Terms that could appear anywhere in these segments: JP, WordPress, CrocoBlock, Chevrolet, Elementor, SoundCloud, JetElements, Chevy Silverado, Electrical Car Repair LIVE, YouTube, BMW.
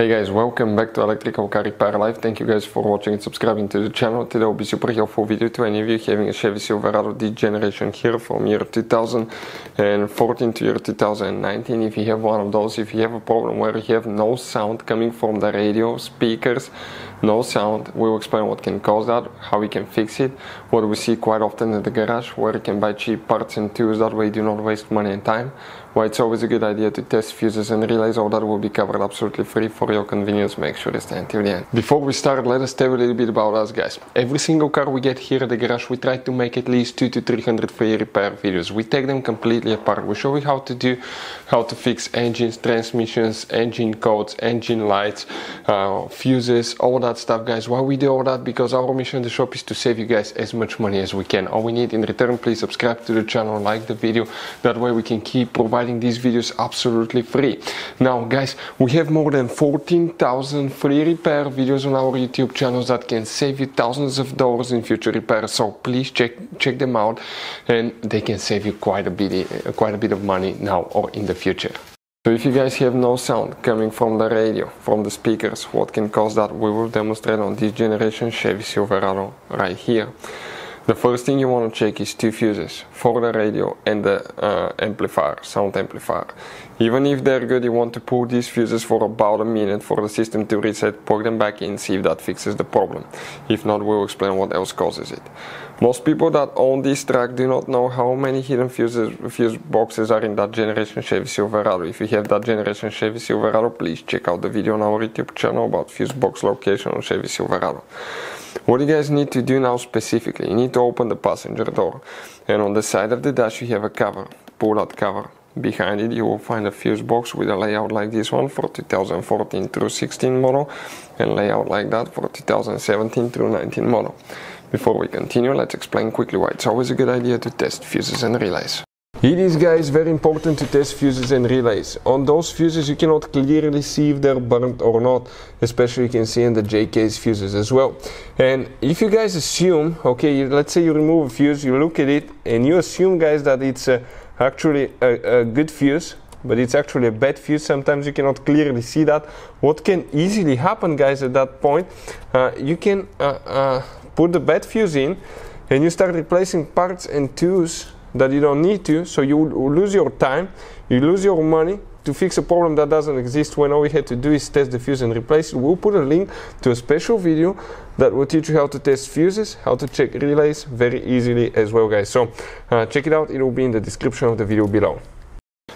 Hey guys, welcome back to Electrical Car Repair LIVE. Thank you guys for watching and subscribing to the channel. Today will be super helpful video to any of you having a Chevy Silverado D generation here from year 2014 to year 2019. If you have one of those, if you have a problem where you have no sound coming from the radio, speakers, no sound, we'll explain what can cause that, how we can fix it, what we see quite often at the garage, where you can buy cheap parts and tools, that way you do not waste money and time, why it's always a good idea to test fuses and relays. All that will be covered absolutely free for your convenience. Make sure to stay until the end. Before we start, let us tell a little bit about us, guys. Every single car we get here at the garage, we try to make at least 200 to 300 free repair videos. We take them completely apart. We show you how to fix engines, transmissions, engine codes, engine lights, fuses, all that stuff, guys. Why we do all that? Because our mission in the shop is to save you guys as much money as we can. All we need in return, please subscribe to the channel, like the video. That way we can keep providing these videos absolutely free. Now, guys, we have more than 14,000 free repair videos on our YouTube channels that can save you thousands of dollars in future repairs. So please check them out, and they can save you quite a bit of money now or in the future. So if you guys have no sound coming from the radio, from the speakers, what can cause that, we will demonstrate on this generation Chevy Silverado right here. The first thing you want to check is two fuses for the radio and the amplifier, sound amplifier. Even if they're good, you want to pull these fuses for about a minute for the system to reset, plug them back in, see if that fixes the problem. If not, we'll explain what else causes it. Most people that own this truck do not know how many hidden fuse boxes are in that generation Chevy Silverado. If you have that generation Chevy Silverado, please check out the video on our YouTube channel about fuse box location on Chevy Silverado. What you guys need to do now specifically, you need to open the passenger door, and on the side of the dash you have a cover. Pull that cover. Behind it you will find a fuse box with a layout like this one for 2014 through 16 model, and layout like that for 2017 through 19 model. Before we continue, let's explain quickly why it's always a good idea to test fuses and relays. It is, guys, very important to test fuses and relays. On those fuses you cannot clearly see if they're burnt or not, especially you can see in the JK's fuses as well. And if you guys assume, okay, let's say you remove a fuse, you look at it and you assume, guys, that it's actually a good fuse, but it's actually a bad fuse. Sometimes you cannot clearly see that. What can easily happen, guys, at that point, you can put the bad fuse in and you start replacing parts and tools that you don't need to, so you lose your time, you lose your money to fix a problem that doesn't exist, when all we had to do is test the fuse and replace it. We'll put a link to a special video that will teach you how to test fuses, how to check relays very easily as well, guys. So check it out, it will be in the description of the video below.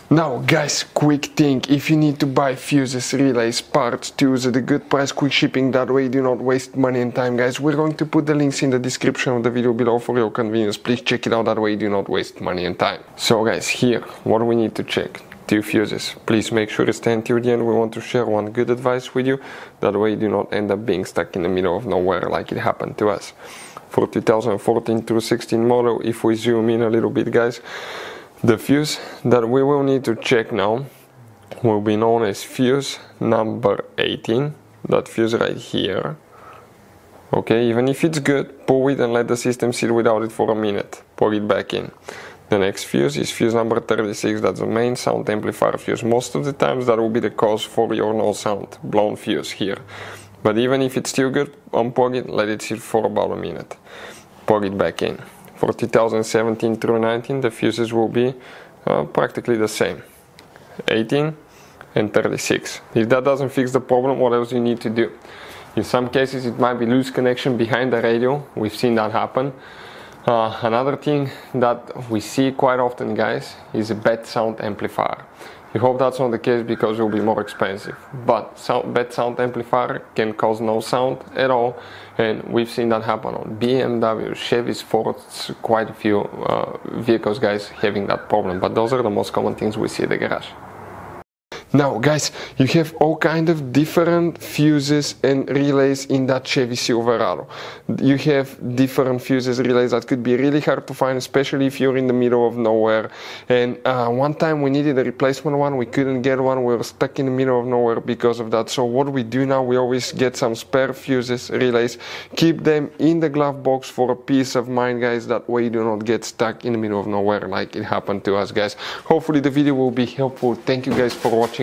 Now, guys, quick thing, if you need to buy fuses, relays, parts, tools at a good price, quick shipping, that way you do not waste money and time, guys. We're going to put the links in the description of the video below for your convenience. Please check it out, that way you do not waste money and time. So, guys, here, what we need to check? Two fuses. Please make sure to stay until the end. We want to share one good advice with you, that way you do not end up being stuck in the middle of nowhere like it happened to us. For 2014 through 16 model, if we zoom in a little bit, guys, the fuse that we will need to check now will be known as fuse number 18, that fuse right here. Okay, even if it's good, pull it and let the system sit without it for a minute, plug it back in. The next fuse is fuse number 36, that's the main sound amplifier fuse. Most of the times that will be the cause for your no sound, blown fuse here. But even if it's still good, unplug it, let it sit for about a minute, plug it back in. For 2017 through 19, the fuses will be practically the same, 18 and 36. If that doesn't fix the problem, what else you need to do? In some cases it might be loose connection behind the radio, we've seen that happen. Another thing that we see quite often, guys, is a bad sound amplifier. We hope that's not the case because it will be more expensive, but bad sound amplifier can cause no sound at all, and we've seen that happen on BMW, Chevys, Fords, quite a few vehicles, guys, having that problem. But those are the most common things we see in the garage. Now, guys, you have all kind of different fuses and relays in that Chevy Silverado. You have different fuses, relays that could be really hard to find, especially if you're in the middle of nowhere. And one time we needed a replacement one, we couldn't get one, we were stuck in the middle of nowhere because of that. So what we do now, we always get some spare fuses, relays, keep them in the glove box for a peace of mind, guys. That way you do not get stuck in the middle of nowhere like it happened to us, guys. Hopefully the video will be helpful. Thank you guys for watching,